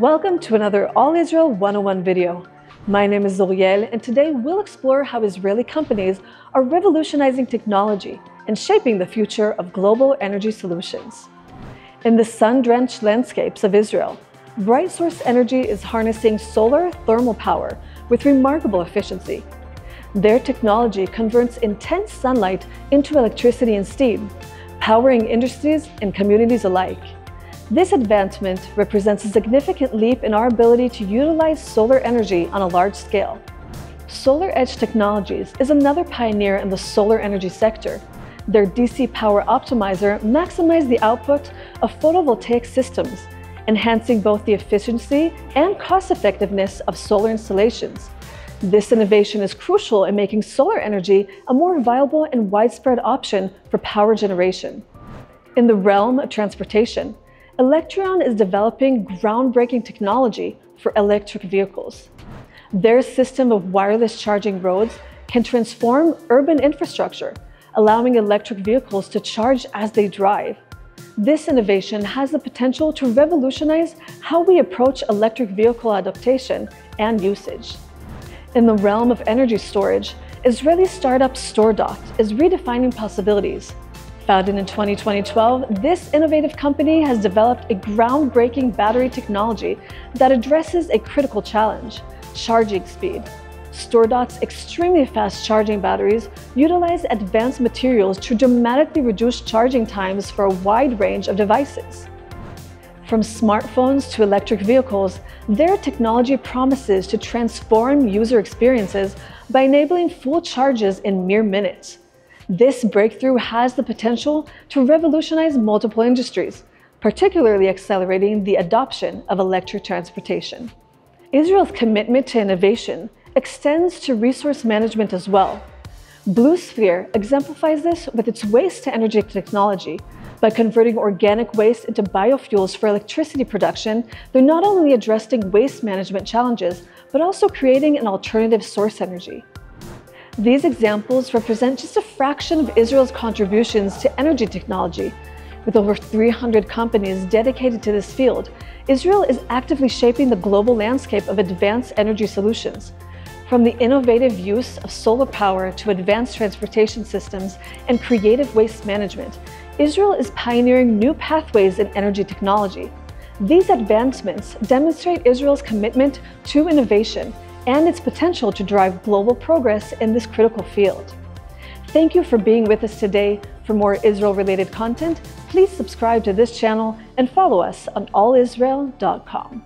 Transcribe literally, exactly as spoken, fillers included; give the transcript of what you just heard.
Welcome to another All Israel one oh one video. My name is Zoriel, and today we'll explore how Israeli companies are revolutionizing technology and shaping the future of global energy solutions. In the sun-drenched landscapes of Israel, BrightSource Energy is harnessing solar thermal power with remarkable efficiency. Their technology converts intense sunlight into electricity and steam, powering industries and communities alike. This advancement represents a significant leap in our ability to utilize solar energy on a large scale. SolarEdge Technologies is another pioneer in the solar energy sector. Their D C power optimizer maximizes the output of photovoltaic systems, enhancing both the efficiency and cost-effectiveness of solar installations. This innovation is crucial in making solar energy a more viable and widespread option for power generation. In the realm of transportation, Electreon is developing groundbreaking technology for electric vehicles. Their system of wireless charging roads can transform urban infrastructure, allowing electric vehicles to charge as they drive. This innovation has the potential to revolutionize how we approach electric vehicle adoption and usage. In the realm of energy storage, Israeli startup StoreDot is redefining possibilities. Founded in twenty twelve, this innovative company has developed a groundbreaking battery technology that addresses a critical challenge: charging speed. StoreDot's extremely fast charging batteries utilize advanced materials to dramatically reduce charging times for a wide range of devices. From smartphones to electric vehicles, their technology promises to transform user experiences by enabling full charges in mere minutes. This breakthrough has the potential to revolutionize multiple industries, particularly accelerating the adoption of electric transportation. Israel's commitment to innovation extends to resource management as well. BlueSphere exemplifies this with its waste-to-energy technology. By converting organic waste into biofuels for electricity production, they're not only addressing waste management challenges, but also creating an alternative source energy. These examples represent just a fraction of Israel's contributions to energy technology. With over three hundred companies dedicated to this field, Israel is actively shaping the global landscape of advanced energy solutions. From the innovative use of solar power to advanced transportation systems and creative waste management, Israel is pioneering new pathways in energy technology. These advancements demonstrate Israel's commitment to innovation and its potential to drive global progress in this critical field. Thank you for being with us today. For more Israel-related content, please subscribe to this channel and follow us on all israel dot com.